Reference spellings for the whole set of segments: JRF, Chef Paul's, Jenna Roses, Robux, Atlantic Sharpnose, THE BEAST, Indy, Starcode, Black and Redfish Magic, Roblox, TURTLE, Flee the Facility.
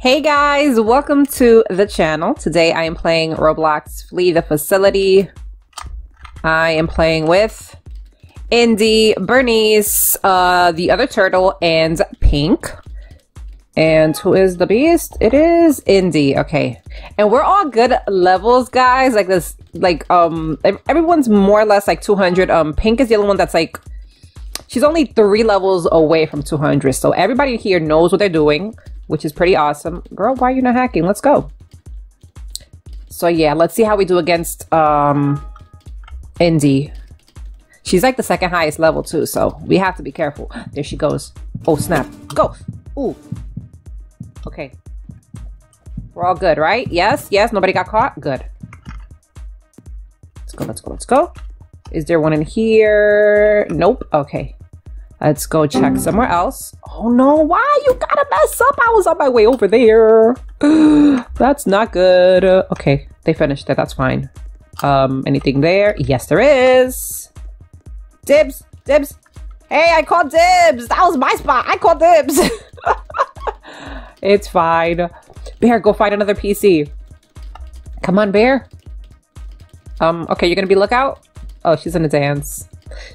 Hey guys, welcome to the channel. Today I am playing Roblox Flee the Facility. I am playing with Indy, Bernice, the other turtle, and Pink. And who is the beast? It is Indy. Okay. And we're all good levels, guys. Like this, like, everyone's more or less like 200. Pink is the only one that's like, she's only 3 levels away from 200. So everybody here knows what they're doing, which is pretty awesome. Girl, why are you not hacking? Let's go. So yeah, let's see how we do against Indy. She's like the second highest level too, so we have to be careful. There she goes. Oh snap. Go. Ooh. Okay. We're all good, right? Yes, yes, nobody got caught? Good. Let's go, let's go, let's go. Is there one in here? Nope. Okay. Let's go check somewhere else. Oh no, why you gotta mess up? I was on my way over there. That's not good. Okay, they finished it, that's fine. Anything there? Yes, there is. Dibs, dibs. Hey, I called dibs. That was my spot. I called dibs. It's fine. Bear, go find another PC. Come on, Bear. Okay, you're gonna be lookout? Oh, she's in a dance.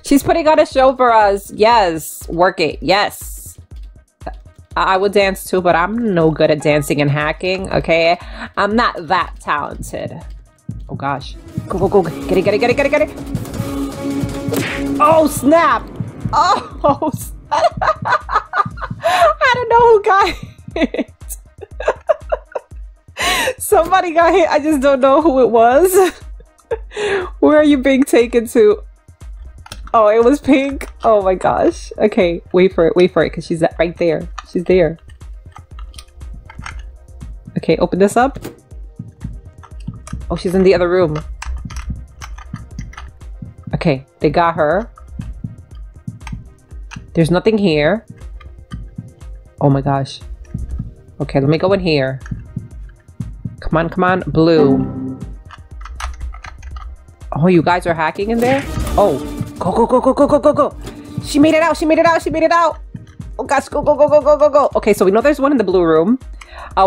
She's putting on a show for us. Yes, work it. Yes, I would dance too, but I'm no good at dancing and hacking. Okay, I'm not that talented. Oh gosh, go go go! Get it, get it, get it, get it, get it! Oh snap! Oh, I don't know who got hit. Somebody got hit. I just don't know who it was. Where are you being taken to? Oh, it was Pink. Oh my gosh. Okay, wait for it, because she's right there. She's there. Okay, open this up. Oh, she's in the other room. Okay, they got her. There's nothing here. Oh my gosh. Okay, let me go in here. Come on, come on, blue. Oh, you guys are hacking in there? Oh. Go, go, go, go, go, go, go, go. She made it out. She made it out. She made it out. Oh, gosh. Go, go, go, go, go, go, go. Okay, so we know there's one in the blue room.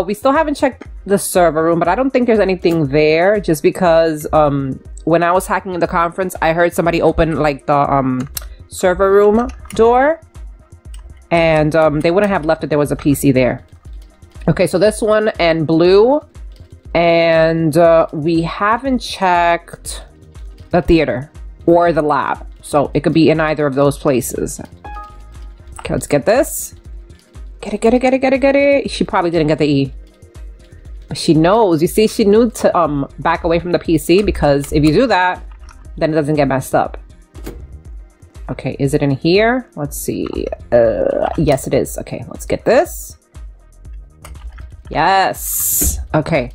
We still haven't checked the server room, but I don't think there's anything there just because when I was hacking in the conference, I heard somebody open like the server room door and they wouldn't have left if there was a PC there. Okay, so this one and blue, and we haven't checked the theater or the lab. So it could be in either of those places. Okay, let's get this. Get it, get it, get it, get it, get it. She probably didn't get the E. But she knows. You see, she knew to back away from the PC because if you do that, then it doesn't get messed up. Okay, is it in here? Let's see. Yes, it is. Okay, let's get this. Yes. Okay.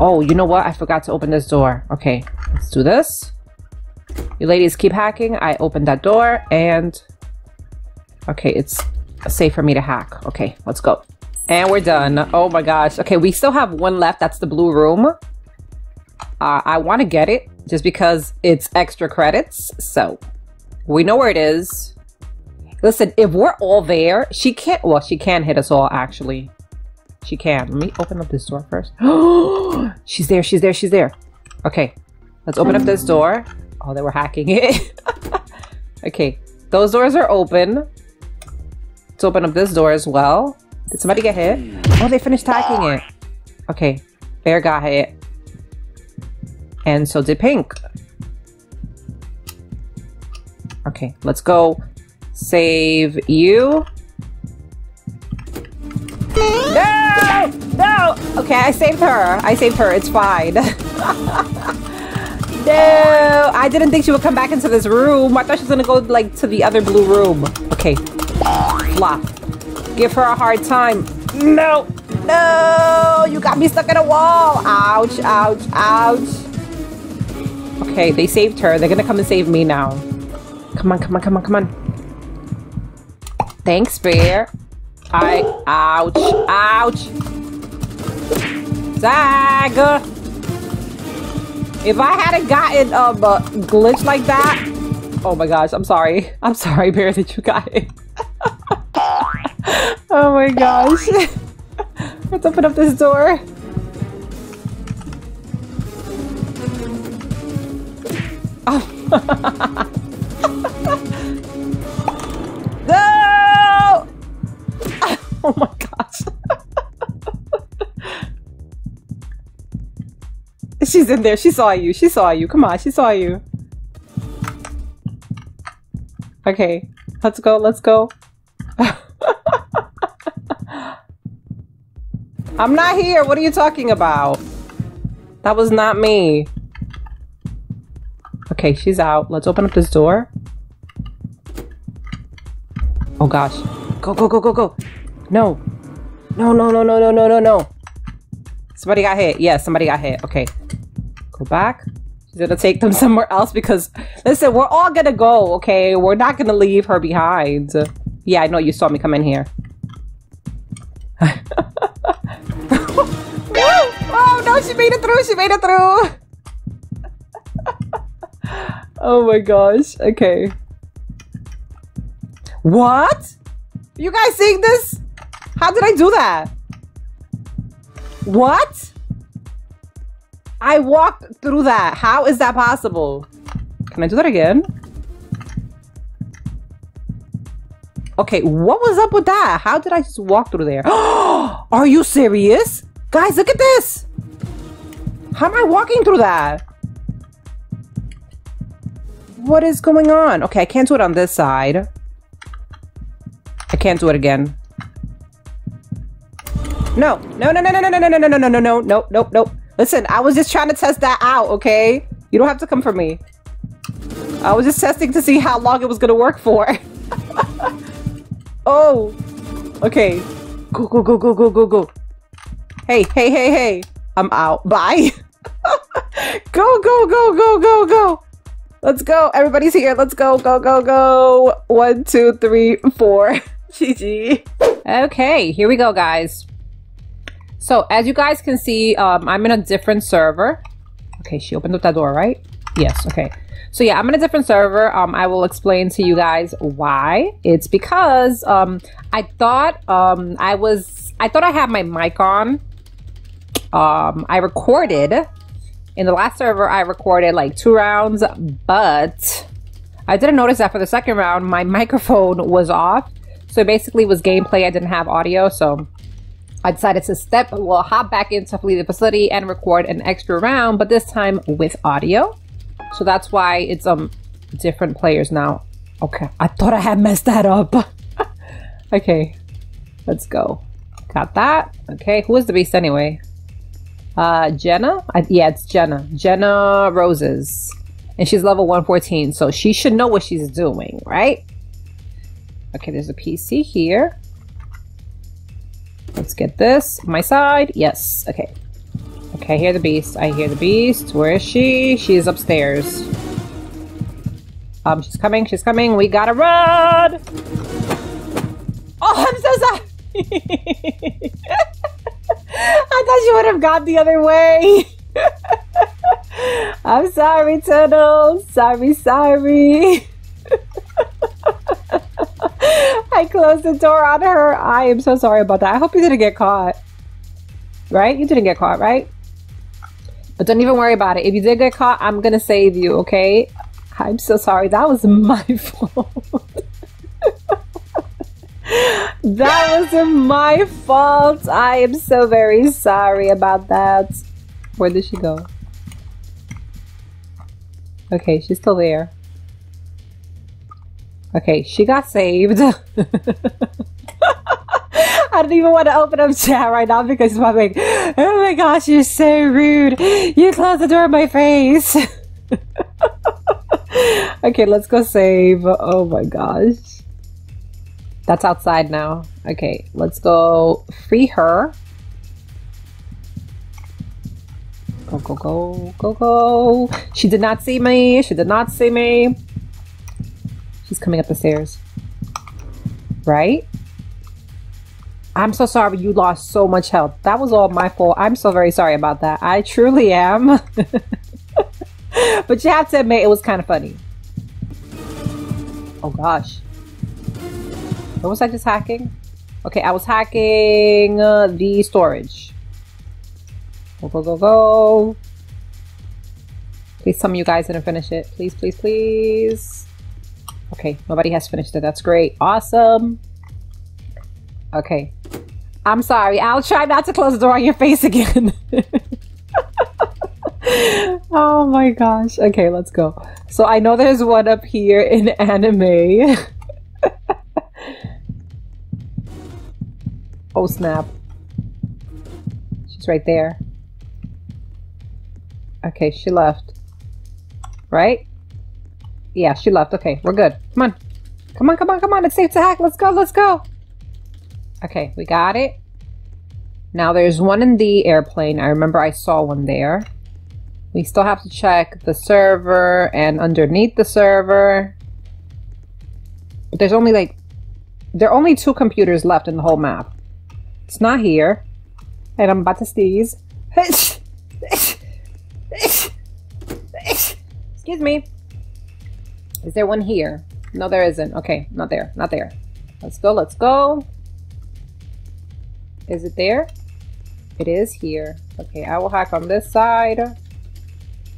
Oh, you know what? I forgot to open this door. Okay, let's do this. You ladies keep hacking. I opened that door and okay, it's safe for me to hack. Okay, let's go. And we're done. Oh my gosh. Okay, we still have one left. That's the blue room. I want to get it just because it's extra credits. So we know where it is. Listen, if we're all there, she can't. Well, she can hit us all actually. She can. Let me open up this door first. She's there. She's there. She's there. Okay, let's open up this door. Oh, they were hacking it. Okay, those doors are open. Let's open up this door as well. Did somebody get hit? Oh, they finished hacking it. Okay, Bear got hit. And so did Pink. Okay, let's go save you. No! No! Okay, I saved her. I saved her. It's fine. No, I didn't think she would come back into this room. I thought she was gonna go like to the other blue room. Okay, flop. Give her a hard time. No, no, you got me stuck in a wall. Ouch, ouch, ouch. Okay, they saved her. They're gonna come and save me now. Come on, come on, come on, come on. Thanks, Bear. Ouch, ouch. Zag. If I hadn't gotten a glitch like that, oh my gosh, I'm sorry. I'm sorry, Bear, that you got it. Oh my gosh. Let's open up this door. Oh. No! Oh my gosh. She's in there. She saw you. She saw you. Come on. She saw you. Okay. Let's go. Let's go. I'm not here. What are you talking about? That was not me. Okay, she's out. Let's open up this door. Oh gosh. Go, go, go, go, go. No. No, no, no, no, no, no, no, no. Somebody got hit. Yeah, somebody got hit. Okay. Go back. She's gonna take them somewhere else because, listen, we're all gonna go, okay? We're not gonna leave her behind. Yeah, I know you saw me come in here. Oh no, she made it through. She made it through. Oh my gosh. Okay. What? You guys seeing this? How did I do that? What? I walked through that. How is that possible? Can I do that again? Okay, what was up with that? How did I just walk through there? Are you serious? Guys, look at this. How am I walking through that? What is going on? Okay, I can't do it on this side. I can't do it again. No, no, no, no, no, no, no, no, no, no, no, no, no, no, no, no. Listen, I was just trying to test that out, okay? You don't have to come for me. I was just testing to see how long it was gonna work for. Oh, okay. Go, go, go, go, go, go, go. Hey, hey, hey, hey. I'm out. Bye. Go, go, go, go, go, go. Let's go. Everybody's here. Let's go, go, go, go. 1, 2, 3, 4. GG. Okay, here we go, guys. So as you guys can see, I'm in a different server. Okay, she opened up that door, right? Yes, okay. So yeah, I'm in a different server. I will explain to you guys why. It's because I thought I had my mic on. I recorded in the last server. I recorded like 2 rounds, but I didn't notice that for the second round my microphone was off. So it basically was gameplay. I didn't have audio, so I decided to hop back into Flee the Facility and record an extra round, but this time with audio. So that's why it's different players now. Okay, I thought I had messed that up. Okay, let's go. Got that. Okay, who is the beast anyway? Jenna? Yeah, it's Jenna. Jenna Roses. And she's level 114, so she should know what she's doing, right? Okay, there's a PC here. Let's get this. My side. Yes. Okay. Okay, I hear the beast. I hear the beast. Where is she? She is upstairs. She's coming. She's coming. We gotta run! Oh, I'm so sorry! I thought she would have gone the other way! I'm sorry, Turtle! Sorry, sorry! I closed the door on her! I am so sorry about that. I hope you didn't get caught. Right? You didn't get caught, right? But don't even worry about it. If you did get caught, I'm gonna save you, okay? I'm so sorry. That was my fault. That was my fault. I am so very sorry about that. Where did she go? Okay, she's still there. Okay, she got saved. I don't even want to open up chat right now because it's like, oh my gosh, you're so rude. You closed the door in my face. Okay, let's go save. Oh my gosh. That's outside now. Okay, let's go free her. Go, go, go, go, go. She did not see me. She did not see me. She's coming up the stairs. Right? I'm so sorry you lost so much health. That was all my fault. I'm so very sorry about that. I truly am. But you have to admit, it was kind of funny. Oh gosh. What was I just hacking? Okay, I was hacking the storage. Go, go, go, go. Please tell me you guys didn't finish it. Please, please, please. Okay, nobody has finished it. That's great. Awesome. Okay. I'm sorry. I'll try not to close the door on your face again. Oh my gosh. Okay, let's go. So I know there's one up here in anime. Oh snap. She's right there. Okay, she left. Right? Yeah, she left. Okay, we're good. Come on. Come on, come on, come on. It's safe to hack. Let's go, let's go. Okay, we got it. Now there's one in the airplane. I remember I saw one there. We still have to check the server and underneath the server. But there's only like... there are only 2 computers left in the whole map. It's not here. And I'm about to sneeze. Excuse me. Is there one here? No, there isn't. Okay, not there, not there. Let's go, let's go. Is it there? It is here. Okay, I will hack on this side.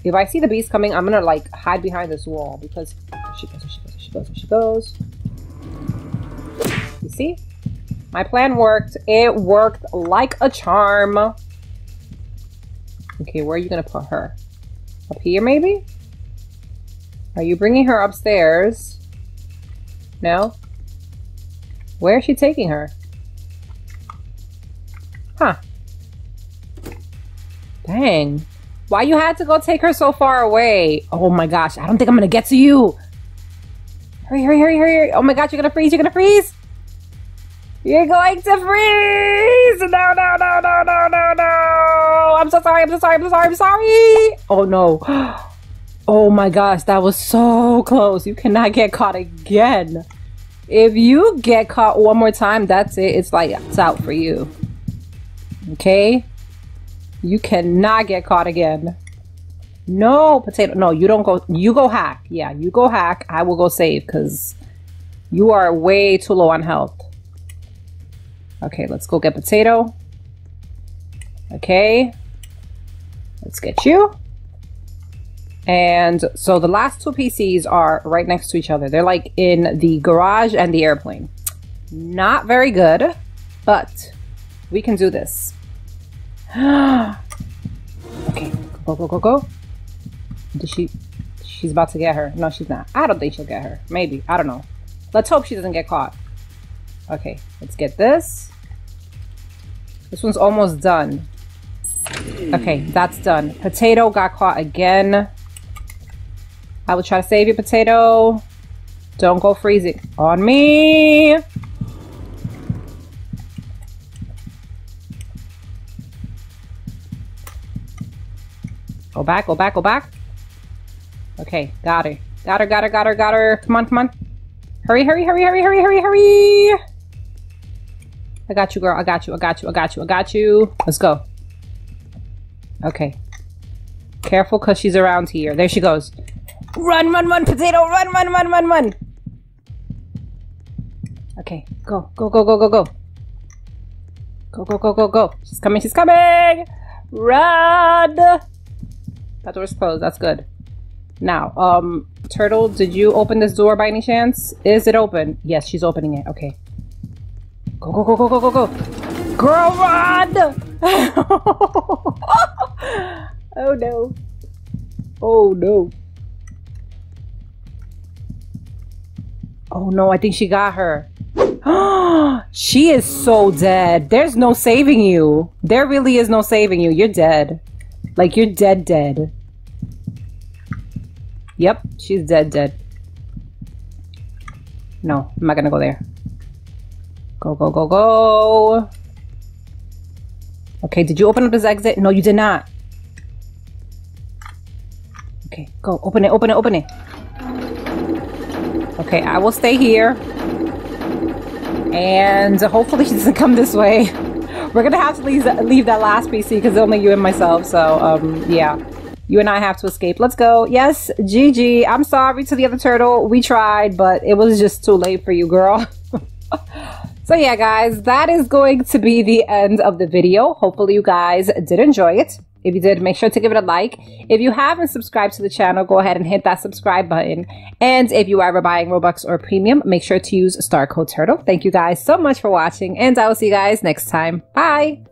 If I see the beast coming, I'm gonna like hide behind this wall because she goes, she goes, she goes, she goes. You see? My plan worked. It worked like a charm. Okay, where are you gonna put her? Up here, maybe? Are you bringing her upstairs? No? Where is she taking her? Huh. Dang. Why you had to go take her so far away? Oh my gosh, I don't think I'm gonna get to you. Hurry, hurry, hurry, hurry. Oh my gosh, you're gonna freeze, you're gonna freeze. You're going to freeze! No, no, no, no, no, no, no! I'm so sorry, I'm so sorry, I'm so sorry, I'm sorry! Oh no. Oh my gosh, that was so close. You cannot get caught again. If you get caught one more time, that's it. It's like, it's out for you. Okay? You cannot get caught again. No, potato. No, you don't go. You go hack. Yeah, you go hack. I will go save because you are way too low on health. Okay, let's go get potato. Okay. Let's get you. And so the last 2 PCs are right next to each other. They're like in the garage and the airplane. Not very good, but we can do this. Okay, go, go, go, go. Did she... she's about to get her. No, she's not. I don't think she'll get her. Maybe. I don't know. Let's hope she doesn't get caught. Okay, let's get this. This one's almost done. Okay, that's done. Potato got caught again. I will try to save you, potato. Don't go freezing on me. Go back, go back, go back. Okay, got her. Got her, got her, got her, got her. Come on, come on. Hurry, hurry, hurry, hurry, hurry, hurry, hurry. I got you, girl. I got you. I got you. I got you. I got you. Let's go. Okay. Careful, because she's around here. There she goes. Run, run, run, potato. Run, run, run, run, run. Okay. Go, go, go, go, go, go. Go, go, go, go, go. She's coming. She's coming. Run. That door's closed. That's good. Now, Turtle, did you open this door by any chance? Is it open? Yes, she's opening it. Okay. Go, go, go, go, go, go, go. Girl, run! Oh, no. Oh, no. Oh, no. I think she got her. She is so dead. There's no saving you. There really is no saving you. You're dead. Like, you're dead, dead. Yep, she's dead, dead. No, I'm not gonna go there. Go, go, go, go. Okay, did you open up this exit? No, you did not. Okay, go. Open it, open it, open it. Okay, I will stay here. And hopefully she doesn't come this way. We're gonna have to leave that last PC because only you and myself, so yeah. You and I have to escape. Let's go. Yes, GG. I'm sorry to the other turtle. We tried, but it was just too late for you, girl. So yeah, guys, that is going to be the end of the video. Hopefully you guys did enjoy it. If you did, make sure to give it a like. If you haven't subscribed to the channel, go ahead and hit that subscribe button. And if you are ever buying Robux or Premium, make sure to use star code TURTLE. Thank you guys so much for watching, and I will see you guys next time. Bye!